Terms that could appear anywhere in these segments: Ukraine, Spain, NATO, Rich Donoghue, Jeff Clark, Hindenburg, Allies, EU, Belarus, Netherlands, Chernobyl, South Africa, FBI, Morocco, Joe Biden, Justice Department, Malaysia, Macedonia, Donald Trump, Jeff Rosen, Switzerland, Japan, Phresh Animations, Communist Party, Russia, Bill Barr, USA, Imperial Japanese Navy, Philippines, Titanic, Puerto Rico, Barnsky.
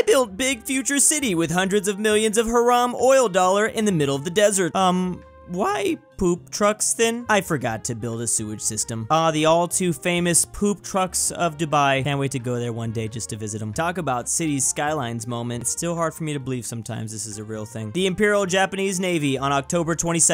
I built big future city with hundreds of millions of haram oil dollar in the middle of the desert. Why poop trucks then? I forgot to build a sewage system. Ah, the all too famous poop trucks of Dubai. Can't wait to go there one day just to visit them. Talk about Cities Skylines moment. It's still hard for me to believe sometimes this is a real thing. The Imperial Japanese Navy on October 22nd,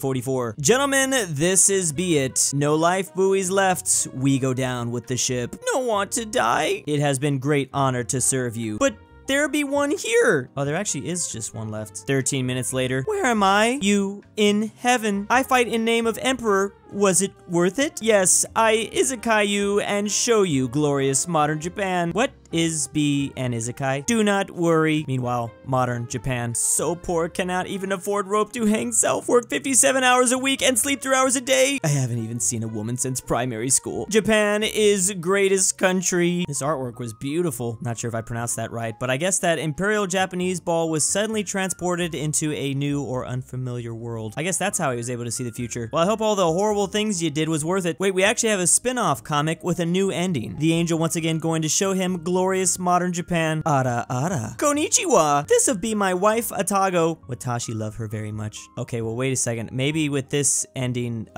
1944. Gentlemen, this is be it. No life buoys left. We go down with the ship. No want to die. It has been great honor to serve you, but there be one here. Oh, there actually is just one left. 13 minutes later. Where am I? You in heaven. I fight in name of Emperor. Was it worth it? Yes, I izakai you and show you glorious modern Japan. What is be an izakai? Do not worry. Meanwhile, modern Japan. So poor, cannot even afford rope to hang self. Work 57 hours a week and sleep 3 hours a day. I haven't even seen a woman since primary school. Japan is greatest country. This artwork was beautiful. Not sure if I pronounced that right, but I guess that Imperial Japanese ball was suddenly transported into a new or unfamiliar world. I guess that's how he was able to see the future. Well, I hope all the horrible things you did was worth it. Wait, we actually have a spin-off comic with a new ending. The angel once again going to show him glorious modern Japan. Ara ara. Konnichiwa. This'll be my wife, Atago. Watashi love her very much. Okay, well, wait a second. Maybe with this ending,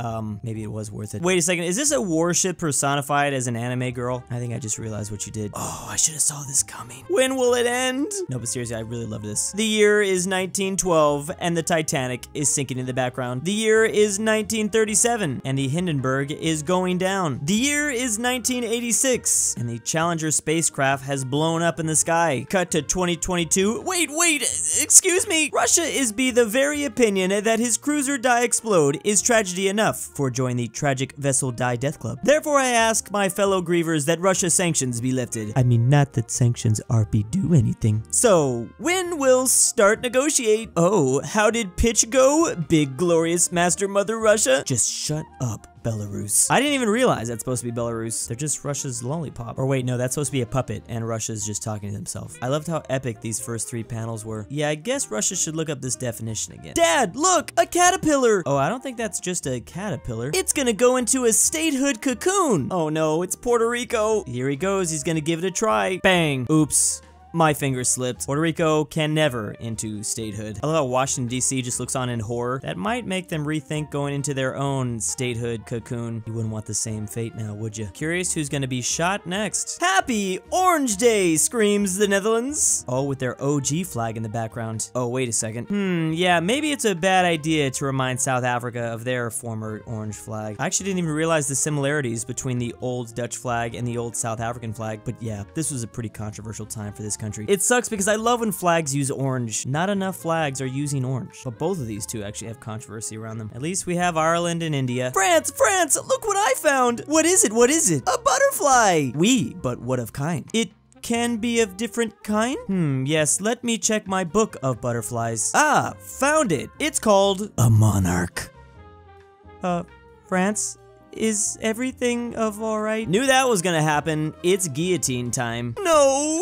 maybe it was worth it. Wait a second. Is this a warship personified as an anime girl? I think I just realized what you did. Oh, I should have saw this coming. When will it end? No, but seriously, I really love this. The year is 1912 and the Titanic is sinking in the background. The year is 1937. And the Hindenburg is going down. The year is 1986, and the Challenger spacecraft has blown up in the sky. Cut to 2022. Wait, excuse me. Russia is be the very opinion that his cruiser die explode is tragedy enough for join the tragic vessel die death club. Therefore, I ask my fellow grievers that Russia sanctions be lifted. I mean, not that sanctions are be do anything. So, when will start negotiate? Oh, how did pitch go? Big glorious master mother Russia? Just shut up, Belarus. I didn't even realize that's supposed to be Belarus. They're just Russia's lollipop. Or wait, no, that's supposed to be a puppet and Russia's just talking to himself. I loved how epic these first three panels were. Yeah, I guess Russia should look up this definition again. Dad, look, a caterpillar. Oh, I don't think that's just a caterpillar. It's gonna go into a statehood cocoon. Oh no, it's Puerto Rico. Here he goes, he's gonna give it a try. Bang, oops. My finger slipped. Puerto Rico can never into statehood. I love how Washington D.C. just looks on in horror. That might make them rethink going into their own statehood cocoon. You wouldn't want the same fate now, would you? Curious who's gonna be shot next. Happy Orange Day, screams the Netherlands. Oh, with their OG flag in the background. Oh, wait a second. Yeah, maybe it's a bad idea to remind South Africa of their former orange flag. I actually didn't even realize the similarities between the old Dutch flag and the old South African flag, but yeah, this was a pretty controversial time for this country. It sucks because I love when flags use orange. Not enough flags are using orange. But both of these two actually have controversy around them. At least we have Ireland and India. France, France, look what I found. What is it? What is it? A butterfly. We, but what of kind? It can be of different kind? Yes, let me check my book of butterflies. Ah, found it. It's called a monarch. France? Is everything of all right? Knew that was gonna happen. It's guillotine time. No.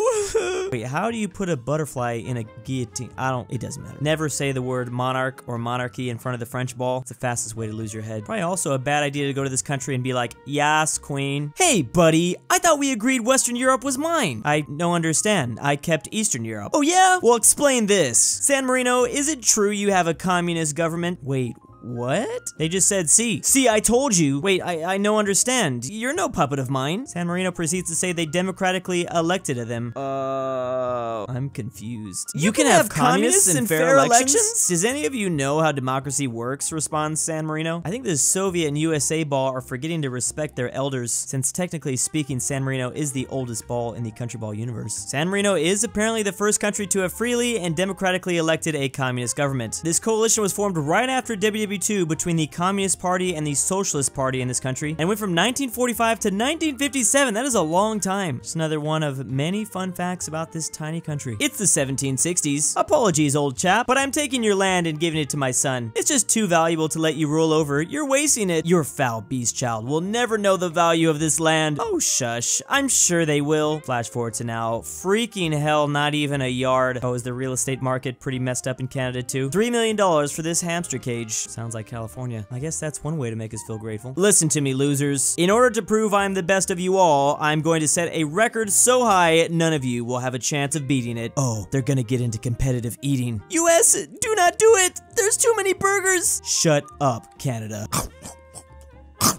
Wait, how do you put a butterfly in a guillotine? It doesn't matter. Never say the word monarch or monarchy in front of the French ball. It's the fastest way to lose your head. Probably also a bad idea to go to this country and be like, yes, queen. Hey, buddy, I thought we agreed Western Europe was mine. I don't understand. I kept Eastern Europe. Oh, yeah? Well, explain this. San Marino, is it true you have a communist government? Wait, what? They just said, see, I told you. Wait, I no understand. You're no puppet of mine. San Marino proceeds to say they democratically elected them. I'm confused. You can have communists and fair elections? Does any of you know how democracy works, responds San Marino. I think the Soviet and USA ball are forgetting to respect their elders, since technically speaking, San Marino is the oldest ball in the country ball universe. San Marino is apparently the first country to have freely and democratically elected a communist government. This coalition was formed right after WWII between the Communist Party and the Socialist Party in this country, and went from 1945 to 1957. That is a long time. It's another one of many fun facts about this tiny country. It's the 1760s. Apologies, old chap, but I'm taking your land and giving it to my son. It's just too valuable to let you rule over. You're wasting it. Your foul beast child will never know the value of this land. Oh, shush. I'm sure they will. Flash forward to now. Freaking hell, not even a yard. Oh, is the real estate market pretty messed up in Canada too? $3 million for this hamster cage. Sounds like California. I guess that's one way to make us feel grateful. Listen to me, losers. In order to prove I'm the best of you all, I'm going to set a record so high none of you will have a chance of beating eating it. Oh, they're gonna get into competitive eating. US, do not do it! There's too many burgers! Shut up, Canada.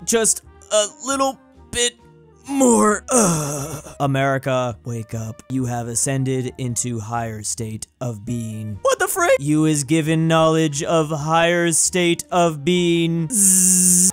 Just a little bit more. America, wake up. You have ascended into higher state of being. What the frick? You is given knowledge of higher state of being. Zzz.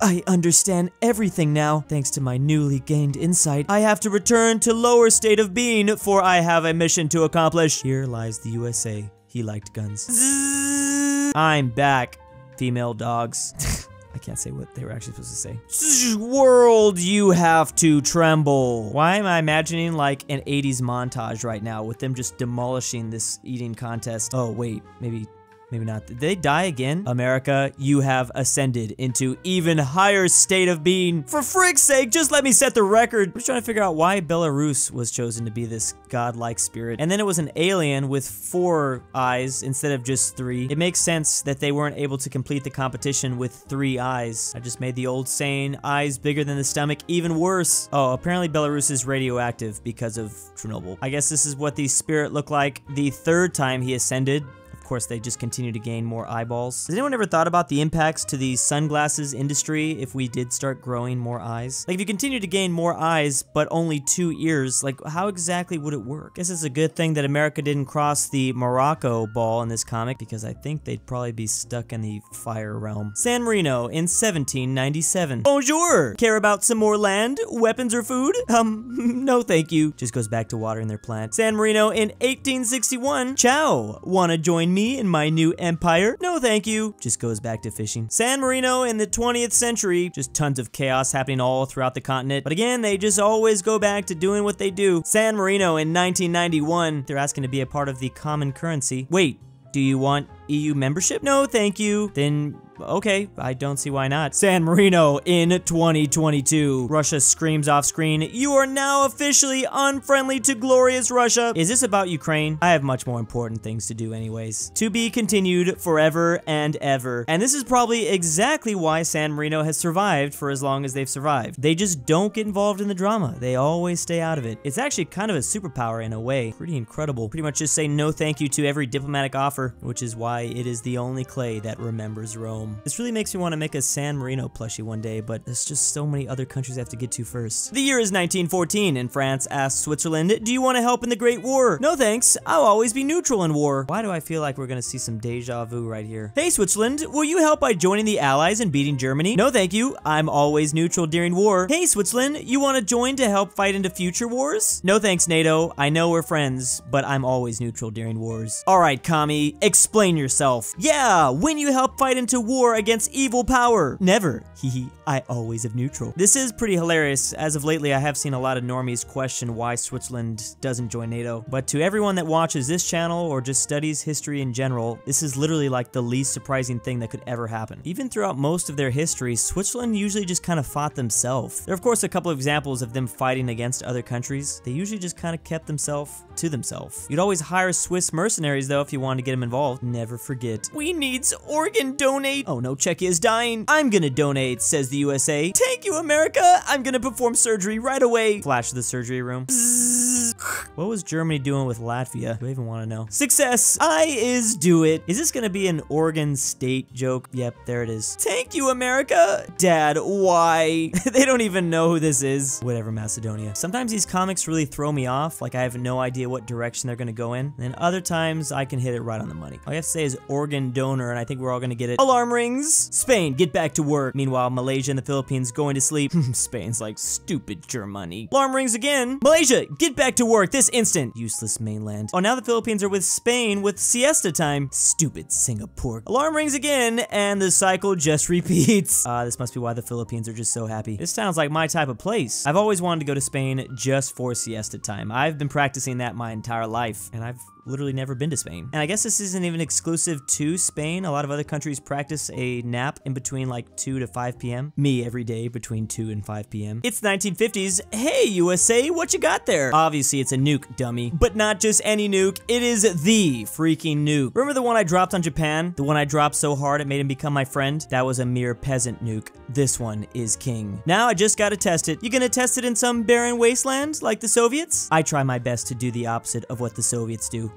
I understand everything now. Thanks to my newly gained insight, I have to return to lower state of being, for I have a mission to accomplish. Here lies the USA. He liked guns. Zzz. I'm back, female dogs. I can't say what they were actually supposed to say. World, you have to tremble. Why am I imagining like an 80s montage right now with them just demolishing this eating contest? Oh, wait, maybe not. Did they die again? America, you have ascended into even higher state of being. For frick's sake, just let me set the record. I'm just trying to figure out why Belarus was chosen to be this godlike spirit. And then it was an alien with 4 eyes instead of just 3. It makes sense that they weren't able to complete the competition with 3 eyes. I just made the old saying, eyes bigger than the stomach, even worse. Oh, apparently Belarus is radioactive because of Chernobyl. I guess this is what the spirit looked like the 3rd time he ascended. Of course, they just continue to gain more eyeballs. Has anyone ever thought about the impacts to the sunglasses industry if we did start growing more eyes? Like, if you continue to gain more eyes, but only 2 ears, like, how exactly would it work? I guess it's a good thing that America didn't cross the Morocco ball in this comic, because I think they'd probably be stuck in the fire realm. San Marino in 1797. Bonjour! Care about some more land, weapons, or food? No thank you. Just goes back to watering their plant. San Marino in 1861. Ciao! Wanna join me in my new empire? No thank you. Just goes back to fishing. San Marino in the 20th century. Just tons of chaos happening all throughout the continent. But again, they just always go back to doing what they do. San Marino in 1991. They're asking to be a part of the common currency. Wait, do you want EU membership? No, thank you. Then, okay, I don't see why not. San Marino in 2022. Russia screams off screen, you are now officially unfriendly to glorious Russia. Is this about Ukraine? I have much more important things to do anyways. To be continued forever and ever. And this is probably exactly why San Marino has survived for as long as they've survived. They just don't get involved in the drama. They always stay out of it. It's actually kind of a superpower in a way. Pretty incredible. Pretty much just say no thank you to every diplomatic offer, which is why it is the only clay that remembers Rome. This really makes me want to make a San Marino plushie one day, but there's just so many other countries I have to get to first. The year is 1914, and France asks Switzerland, do you want to help in the Great War? No thanks, I'll always be neutral in war. Why do I feel like we're gonna see some deja vu right here? Hey Switzerland, will you help by joining the Allies and beating Germany? No thank you, I'm always neutral during war. Hey Switzerland, you want to join to help fight into future wars? No thanks NATO, I know we're friends, but I'm always neutral during wars. Alright commie, explain yourself. Yeah, when you help fight into war against evil power. Never. Hehe, I always am neutral. This is pretty hilarious. As of lately, I have seen a lot of normies question why Switzerland doesn't join NATO. But to everyone that watches this channel or just studies history in general, this is literally like the least surprising thing that could ever happen. Even throughout most of their history, Switzerland usually just kind of fought themselves. There are of course a couple of examples of them fighting against other countries. They usually just kind of kept themselves to themselves. You'd always hire Swiss mercenaries though if you wanted to get them involved. Never forget. We needs organ donate. Oh no, Czechia is dying. I'm gonna donate, says the USA. Thank you, America. I'm gonna perform surgery right away. Flash to the surgery room. Bzzz. What was Germany doing with Latvia? Do I even want to know? Success. I is do it. Is this gonna be an organ state joke? Yep, there it is. Thank you, America. Dad, why? They don't even know who this is. Whatever, Macedonia. Sometimes these comics really throw me off. Like I have no idea what direction they're gonna go in. And other times I can hit it right on the money. All I have to say is organ donor, and I think we're all gonna get it. Alarm rings. Spain, get back to work. Meanwhile, Malaysia and the Philippines going to sleep. Spain's like, stupid Germany. Alarm rings again. Malaysia, get back to work this instant. Useless mainland. Oh, now the Philippines are with Spain with siesta time. Stupid Singapore. Alarm rings again, and the cycle just repeats. This must be why the Philippines are just so happy. This sounds like my type of place. I've always wanted to go to Spain just for siesta time. I've been practicing that my entire life, and I've literally never been to Spain. And I guess this isn't even exclusive to Spain. A lot of other countries practice a nap in between like 2 to 5 p.m. Me every day between 2 and 5 p.m. It's the 1950s. Hey, USA, what you got there? Obviously, it's a nuke, dummy. But not just any nuke. It is the freaking nuke. Remember the one I dropped on Japan? The one I dropped so hard it made him become my friend? That was a mere peasant nuke. This one is king. Now I just gotta test it. You gonna test it in some barren wasteland like the Soviets? I try my best to do the opposite of what the Soviets do.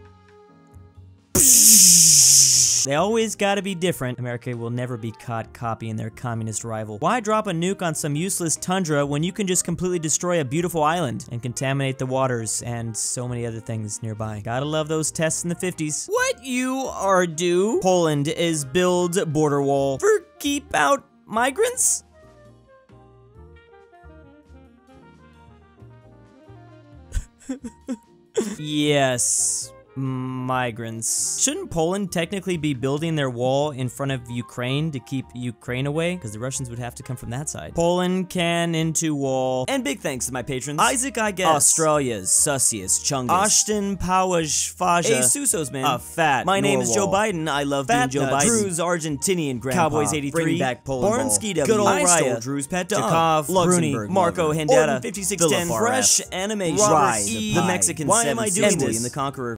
They always gotta be different. America will never be caught copying their communist rival. Why drop a nuke on some useless tundra when you can just completely destroy a beautiful island and contaminate the waters and so many other things nearby? Gotta love those tests in the 50s. What you are due? Poland is build border wall for keep out migrants? Yes. Migrants. Shouldn't Poland technically be building their wall in front of Ukraine to keep Ukraine away? Because the Russians would have to come from that side. Poland can into wall. And big thanks to my patrons. Isaac, I guess. Australia's, Sussius, Chungus. Ashton, Powaj, Faja. A Susos, man. A fat. My name is Joe Biden. I love being Joe Biden. Drew's Argentinian grandpa. Cowboys 83. Bring back Poland. Barnsky W. Good old Raya. Drew's pet dog. Jakov. Bruni. Marco Handetta. 5610. Fresh animation. Rise. The Mexican 7th. Why am I doing this? The Conqueror.